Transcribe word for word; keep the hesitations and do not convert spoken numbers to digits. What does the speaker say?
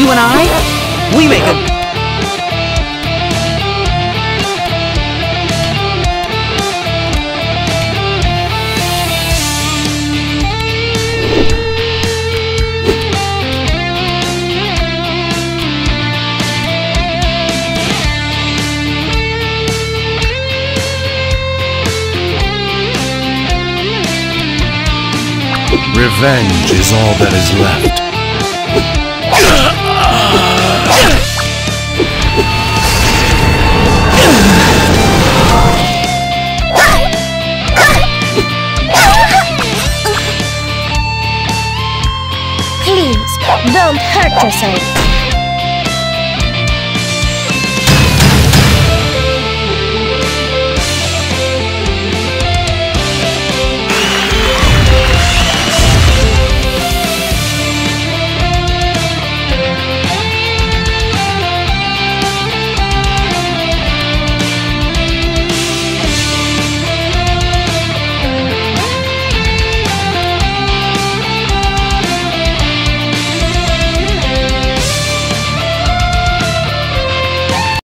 You and I, we make a... Revenge is all that is left. Please, don't hurt yourself.